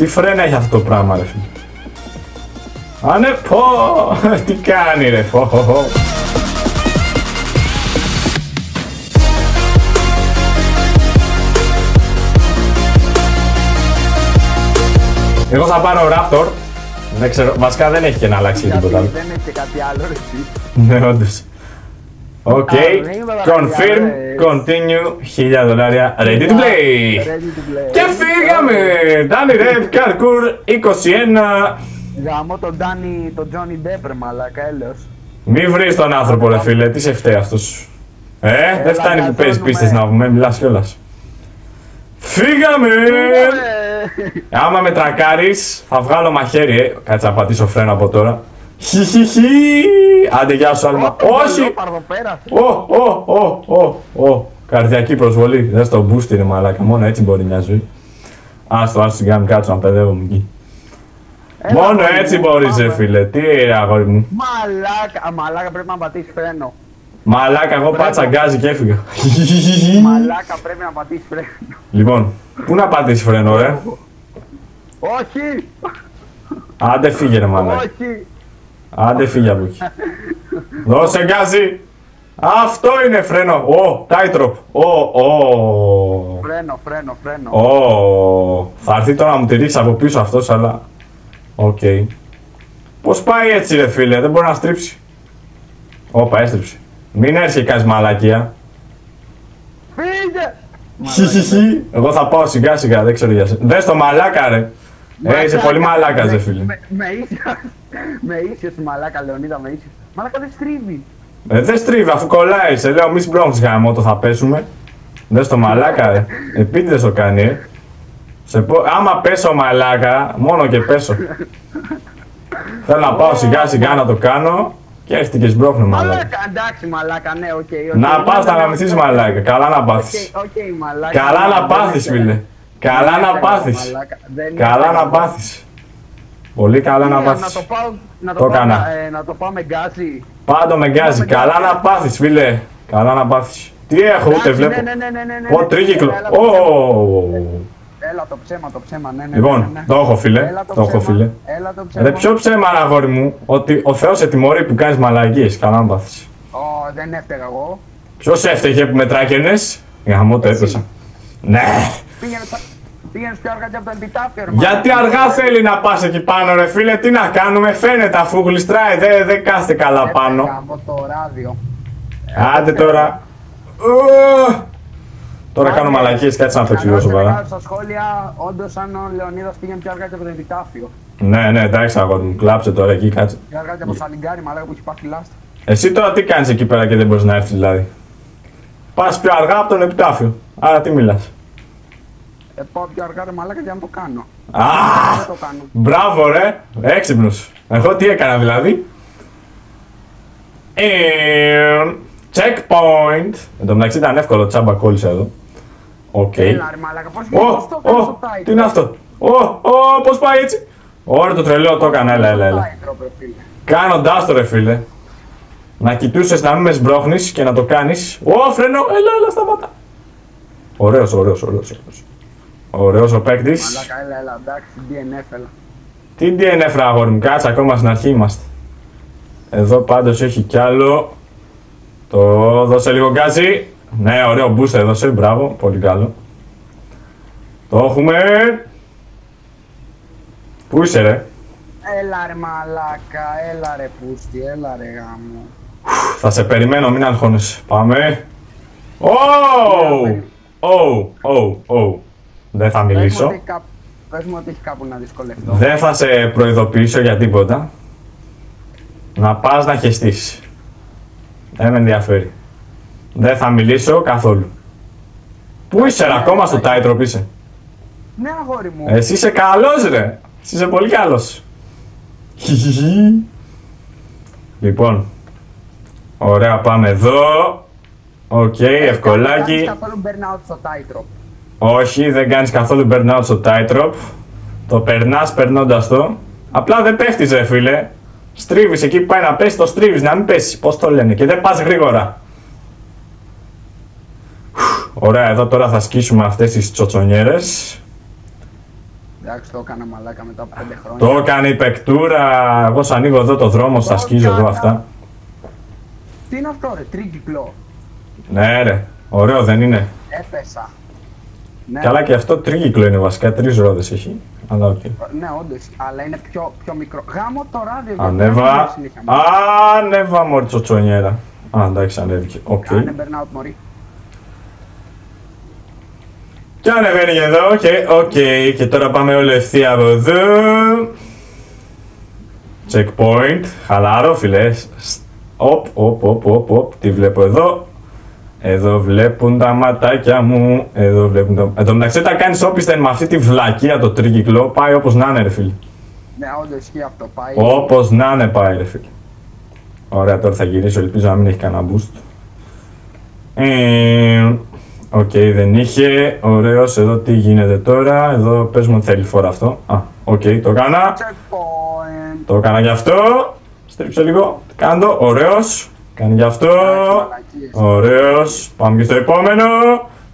Τι φρένα έχει αυτό το πράγμα, ρε φίλε. Ανε πω! Τι κάνει, ρε πω! Εγώ θα πάρω Raptor. Δεν ξέρω, βασικά δεν έχει και να αλλάξει τίποτα άλλο. Δεν έχει και κάτι άλλο, ρε φίλε. Ναι, όντως. Οκ, confirm, continue, 1000 δολάρια, ready to play! Και φύγαμε! Danny Depp, Carcour, 21. Γαμώ τον Danny, τον Johnny Depp ρε μαλάκα, έλεος. Μη βρεις τον άνθρωπο ρε φίλε, τι σε φταίει αυτός. Δεν φτάνει που παίζεις πίστες να πούμε, μιλάς κιόλας. Φύγαμε! Άμα με τρακάρεις, θα βγάλω μαχαίρι, κάτσε να πατήσω φρένο από τώρα. Χιχιχι! Άντε γεια σου άλμα. Όχι! Καρδιακή προσβολή. Δες το boost είναι μαλάκα. Μόνο έτσι μπορεί μια ζωή. Άστο, άστο σιγά μην κάτσω να παιδεύομαι εκεί. Μόνο έτσι μπορείς ρε φίλε. Τι αγόρι μου. Μαλάκα πρέπει να πατήσεις φρένο. Μαλάκα εγώ πάτσα γκάζι και έφυγα. Μαλάκα πρέπει να πατήσεις φρένο. Λοιπόν, πού να πατήσεις φρένο ρε. Όχι! Άντε φύγε ρε μαλάκα. Άντε φύγε από εκεί. Δώσε γκάζι. Αυτό είναι φρένο. Ω, τάιτροπ. Φρένο. Θα έρθει τώρα να μου τη ρίξει από πίσω αυτός, αλλά... Οκ. Πώς πάει έτσι ρε φίλε, δεν μπορεί να στρίψει. Όπα, έστριψε. Μην έρθει κανείς μαλακία. Φύγε. Χιχιχι. Εγώ θα πάω σιγά σιγά, δεν ξέρω για σένα. Δες το μαλάκα ρε. Είσαι πολύ μαλάκας ρε φίλε. Με ίσιος μαλάκα Λεωνίδα, με ίσιος. Μαλάκα δεν στρίβει. Δεν στρίβει αφού κολλάει, σε λέω μη σπρώχνεις γάμο το θα πέσουμε. Δες το μαλάκα ρε, επίτηδες το κάνει άμα πέσω μαλάκα, μόνο και πέσω. Θέλω να πάω σιγά σιγά να το κάνω και έρχεται και σπρώχνω μαλάκα. Μαλάκα, εντάξει μαλάκα, ναι, οκ. Να πας να γαμηθείς μαλάκα, καλά να πάθεις. Καλά να πάθεις φίλε. Καλά να πάθεις. Καλά να πάθεις. Πολύ καλά να πάθεις. Το έκανα. Να το πάω με γκάζι. Πάντο με γκάζι. Καλά να πάθεις φίλε. Καλά να πάθεις. Τι έχω ούτε βλέπω. Ω τρίγυκλο. Έλα το ψέμα, το ψέμα. Λοιπόν, το έχω φίλε. Το έχω φίλε. Ρε ποιο ψέμα αγόρι μου. Ότι ο Θεός σε τιμωρεί που κάνεις μαλαγίες. Καλά να πάθεις. Δεν έφταιγα εγώ. Ποιος έφταιγε που με τράκαινες. Γαμώ το έπεσα. Ναι. Πήγαινε πιο αργά και από το επιτάφιο. Γιατί αργά θέλει να πας εκεί πάνω ρε φίλε, τι να κάνουμε, φαίνεται αφού γλιστράει, δεν κάθεται καλά πάνω. Έκαμε το ράδιο. Άντε τώρα. Τώρα κάνω μαλακίες, κάτσε να το εξηγήσω παρά. Στα σχόλια, όντως αν ο Λεωνίδας πήγαινε πιο αργά και από το επιτάφιο. Ναι, ναι, εντάξει αγόρι μου, κλάψε τώρα εκεί, κάτσε. Πιο αργά και από σαλιγκάρι, μαλάκα που έχει πάθει λάστα. Εσύ τώρα τι κάνεις εκεί πέρα και δεν μπορείς να έρθεις δηλαδή. Πας πιο αργά από τον επιτάφιο. Άρα τι μιλάς. Πάω πιο αργά ρε μαλάκα για να το κάνω. Αχ! Μπράβο ρε! Έξυπνος! Εγώ τι έκανα δηλαδή? Checkpoint! Εν τω μεταξύ ήταν εύκολο, τσάμπα κόλλησε εδώ. Οκ. Τι είναι αυτό? Πώς πάει έτσι? Ωραία το τρελό το έκανα, έλα. Κάνοντάς το ρε φίλε. Να κοιτούσες να μην με σμπρώχνεις και να το κάνεις. Ω φρενό, έλα σταματά. Ωραίος. Ωραίος ο παίκτης. Μαλάκα, έλα, εντάξει, DNF, έλα. Τι DNF, αγόρι μου, κάτσε ακόμα στην αρχή είμαστε. Εδώ πάντως έχει κι άλλο. Το δώσε λίγο γκάζι. Ναι, ωραίο boost έδωσε, μπράβο, πολύ καλό. Το έχουμε. Πού είσαι, ρε. Έλα, ρε, μαλάκα, έλα, ρε, πούστη, έλα, ρε, γάμο. Θα σε περιμένω, μην αγχώνεσαι. Πάμε. Δεν θα μιλήσω. Πες μου ότι έχει κάπου να δυσκολευτώ. Δεν θα σε προειδοποιήσω για τίποτα. Να πας να χεστείς. Δεν με ενδιαφέρει. Δεν θα μιλήσω καθόλου. Πού είσαι ρε, ακόμα στο tightrope είσαι. Ναι αγόρι μου. Εσύ είσαι καλός ρε. Εσύ είσαι πολύ καλός. Λοιπόν. Ωραία πάμε εδώ. Οκ, ευκολάκι. Δεν καθόλου burnout στο tightrope. Όχι, δεν κάνεις καθόλου burnout στο tightrope. Το περνάς περνώντας το. Απλά δεν πέφτεις ρε φίλε. Στρίβεις εκεί που πάει να πέσει, το στρίβεις να μην πέσει. Πώς το λένε και δεν πας γρήγορα. Ωραία, εδώ τώρα θα σκίσουμε αυτές τις τσοτσονιέρες. εντάξει, το έκανα μαλάκα μετά από 5 χρόνια. Το έκανε η πεκτούρα. Εγώ σου ανοίγω εδώ το δρόμο, σα σκίζω εδώ αυτά. Τι είναι αυτό, ρε, τρίκυκλο. Ναι, ρε, ωραίο δεν είναι. Έπεσα. Ναι. Καλά και αυτό τρίκυκλο είναι βασικά, 3 ρόδες έχει. Αλλά οκ. Ναι, όντως, αλλά είναι πιο μικρό. Γάμο το ράδιο. Ανέβα. Ανέβα, μωρή τσοτσονιέρα. Α, εντάξει, ανέβηκε. Οκ. Κάνε burnout, μωρή. Και ανεβαίνει και εδώ, οκ. Και τώρα πάμε όλο ευθεία από εδώ. Checkpoint. Χαλάρο, φιλές. Οπ, τι βλέπω εδώ. Εδώ βλέπουν τα ματάκια μου. Εδώ βλέπουν τα. Εν τω μεταξύ, όταν κάνεις όπισθεν με αυτή τη βλακεία το τρίκυκλο, πάει όπως να είναι, ρε φίλε. Ναι, όντως ισχύει αυτό, πάει. Όπως να είναι, πάει, ρε φίλε. Ωραία, τώρα θα γυρίσω. Ελπίζω να μην έχει κανένα boost. Οκ, δεν είχε. Ωραίος, εδώ τι γίνεται τώρα. Εδώ πες μου ότι θέλει φορά αυτό. Α, οκ, το έκανα. Το έκανα γι' αυτό. Στρίψε λίγο. Κάντο, ωραίος. Κάνει γι' αυτό. Ωραίος. Πάμε και στο επόμενο.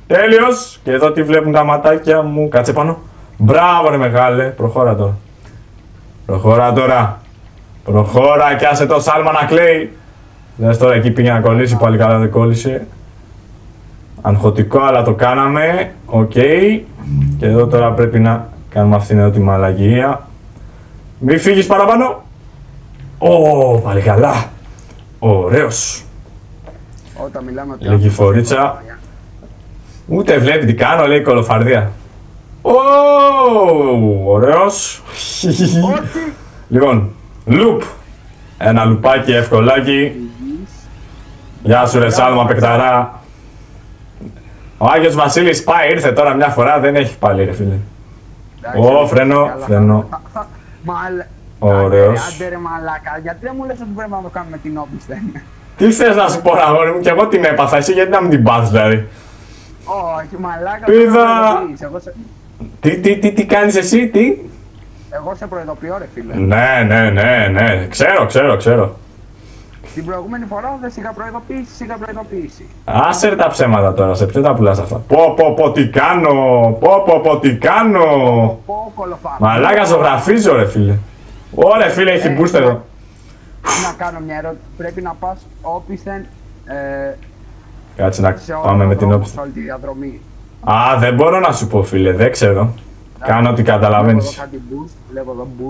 Τέλειος. Και εδώ τι βλέπουν τα ματάκια μου. Κάτσε πάνω. Μπράβο, ρε μεγάλε. Προχώρα τώρα. Προχώρα και άσε το σάλμα να κλαίει. Δες τώρα εκεί πήγε να κολλήσει. Πάλι καλά δεν κόλλησε. Αγχωτικό, αλλά το κάναμε. Οκ. Και εδώ τώρα πρέπει να κάνουμε αυτήν εδώ τη μαλαγία. Μη φύγεις παραπάνω. Ω, πάλι καλά. Ωραίος. Όταν μιλάμε ότι λέγει φορίτσα. Ούτε βλέπει τι κάνω, λέει κολοφαρδία. Ω, ωραίος. Λοιπόν, loop. Ένα λουπάκι ευκολάκι. Γεια σου ρε σάλμα παικταρά. Ο Άγιος Βασίλης πάει, ήρθε τώρα μια φορά, δεν έχει πάλι ρε φίλε. Ω, φρένο. Ωραίος. Άντε ρε μαλάκα, γιατί δεν μου λες ότι πρέπει να το κάνουμε την όπισθεν. Τι θες να σου πω, αγόρι μου, και εγώ την έπαθα, εσύ γιατί να μην την πάθεις δηλαδή. Όχι μαλάκα, τι κάνεις εσύ, τι. Εγώ σε προειδοποιώ ρε φίλε. Ναι, ξέρω. Την προηγούμενη φορά δεν είχα προειδοποιήσει. Άσε ρε τα ψέματα τώρα, σε ποιο τα πουλάς αυτά. Πω τι κάνω. Μαλάκα ζωγραφίζω ρε φίλε. Ωραία φίλε, έχει μπούστερ. Να κάνω μια ερώτηση. Πρέπει να πας όπισθεν. Κάτσε να πάμε με την όπισθεν. Α, δεν μπορώ να σου πω φίλε, δεν ξέρω. Κάνε ό,τι καταλαβαίνεις.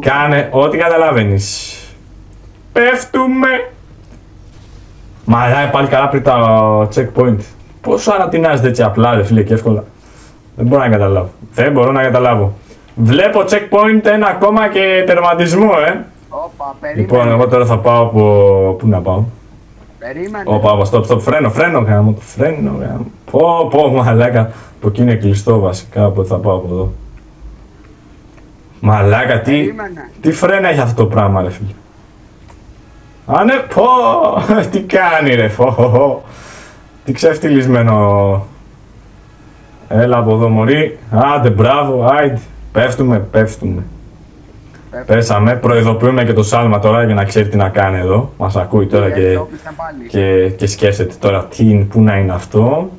Κάνε ό,τι καταλαβαίνεις. Πέφτουμε. Μαλά, πάλι καλά πριν τα checkpoint. Πόσο ανατινάζεται έτσι απλά ρε φίλε και εύκολα. Δεν μπορώ να καταλάβω. Βλέπω checkpoint, ένα ακόμα και τερματισμό, Όπα, περίμενε. Λοιπόν, εγώ τώρα θα πάω από. Πού να πάω. Περίμενε. Όπα, stop, φρένο, κάνω. Πω, μαλάκα. Το εκεί είναι κλειστό βασικά, οπότε θα πάω από εδώ. Μαλάκα, τι φρένα έχει αυτό το πράγμα, ρε φίλε. Ανε, πω, τι κάνει, ρε, φω. Τι ξεφτυλισμένο. Έλα από εδώ, μωρί. Άντε, μπράβο, άιντε. Πέφτουμε. Πέσαμε, προειδοποιούμε και το Σάλμα τώρα για να ξέρει τι να κάνει εδώ. Μας ακούει τώρα και σκέφτεται τώρα πού να είναι αυτό.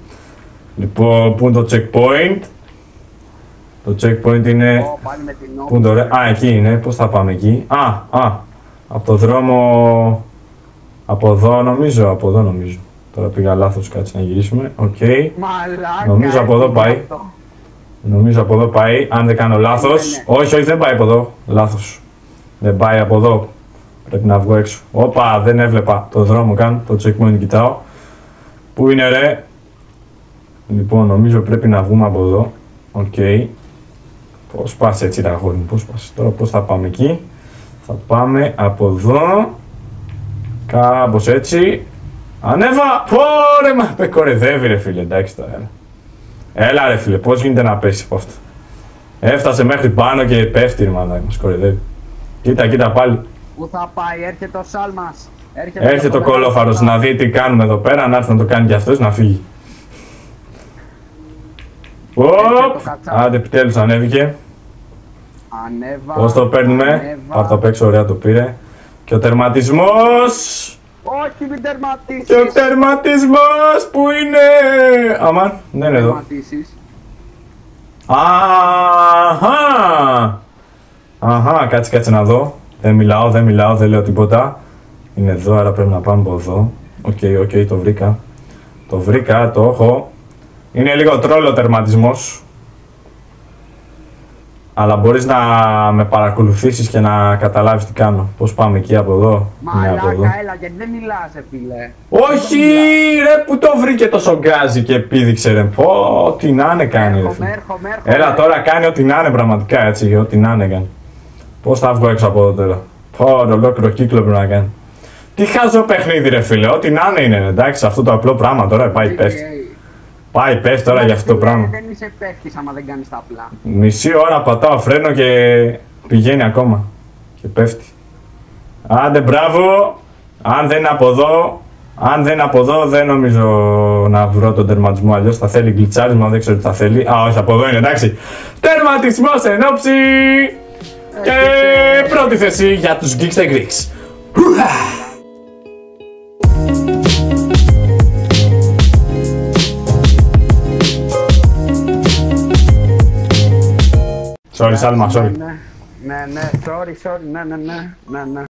Λοιπόν, πού είναι το checkpoint. Το checkpoint είναι... Πού είναι το ρε... Α, εκεί είναι. Πώς θα πάμε εκεί. Α, από το δρόμο... Από εδώ νομίζω. Τώρα πήγα λάθος, κάτσε να γυρίσουμε. Οκ. Νομίζω από εδώ πάει. Αν δεν κάνω λάθος. Όχι, δεν πάει από εδώ. Λάθος. Δεν πάει από εδώ. Πρέπει να βγω έξω. Όπα, δεν έβλεπα το δρόμο καν. Το checkpoint κοιτάω. Πού είναι ρε. Λοιπόν, νομίζω πρέπει να βγούμε από εδώ. Οκ. Πώς πας έτσι τα αγόρι μου, Τώρα πώς θα πάμε εκεί. Θα πάμε από εδώ. Κάπως έτσι. Ανέβα! Ωρε, μα με κορεδεύει ρε φίλε. Εντάξει τώρα. Έλα ρε φίλε, πώς γίνεται να πέσει από αυτό. Έφτασε μέχρι πάνω και πέφτει η μαλάκα, μας κορυδεύει. Κοίτα πάλι. Πού θα πάει, έρχεται ο Σάλμας. Έρχεται το κολόφαρος να δει τι κάνουμε εδώ πέρα, να έρθει να το κάνει κι αυτός να φύγει. Οπ, άντε επιτέλους ανέβηκε. Ανέβα. Πώς το παίρνουμε, πάρ' το απ' έξω, ωραία το πήρε. Και ο τερματισμός. Όχι, μην τερματίσεις! Και ο τερματισμός που είναι! Αμάν, δεν είναι εδώ. Αχα! Αχα, κάτσε να δω. Δεν μιλάω, δεν λέω τίποτα. Είναι εδώ, άρα πρέπει να πάμε από εδώ. Οκ, το βρήκα, το έχω. Είναι λίγο τρόλο τερματισμός. Αλλά μπορείς να με παρακολουθήσεις και να καταλάβεις τι κάνω. Πώς πάμε εκεί από εδώ. Μαλάκα, έλα, γιατί δεν μιλάς, φίλε. Όχι, ρε, που το βρήκε το σογκάζι και επίδειξε, ρε. Πω, ό,τι να είναι κάνει, ρε. Έλα, τώρα κάνει ό,τι να είναι πραγματικά, έτσι, ό,τι να είναι κάνει. Πώς θα βγω έξω από εδώ τώρα. Πω, το ολόκληρο κύκλο πρέπει να κάνει. Τι χάζω παιχνίδι, ρε, φίλε. Ό,τι να είναι, εντάξει, αυτό το απλό πράγμα τώρα πάει πέστη. Πάει, πέφτει τώρα για αυτό το πράγμα. Δεν είσαι παίχτης άμα δεν κάνεις τα απλά. Μισή ώρα πατάω φρένο και πηγαίνει ακόμα. Και πέφτει. Άντε, μπράβο! Αν δεν είναι από εδώ, δεν νομίζω να βρω τον τερματισμό. Αλλιώς θα θέλει γκλιτσάρισμα, δεν ξέρω τι θα θέλει. Α, όχι, από εδώ είναι, εντάξει. Τερματισμός εν όψη! Και πρώτη θέση για τους Geeks the Greeks. Sorry, Σάλμα, sorry. Ναι, sorry.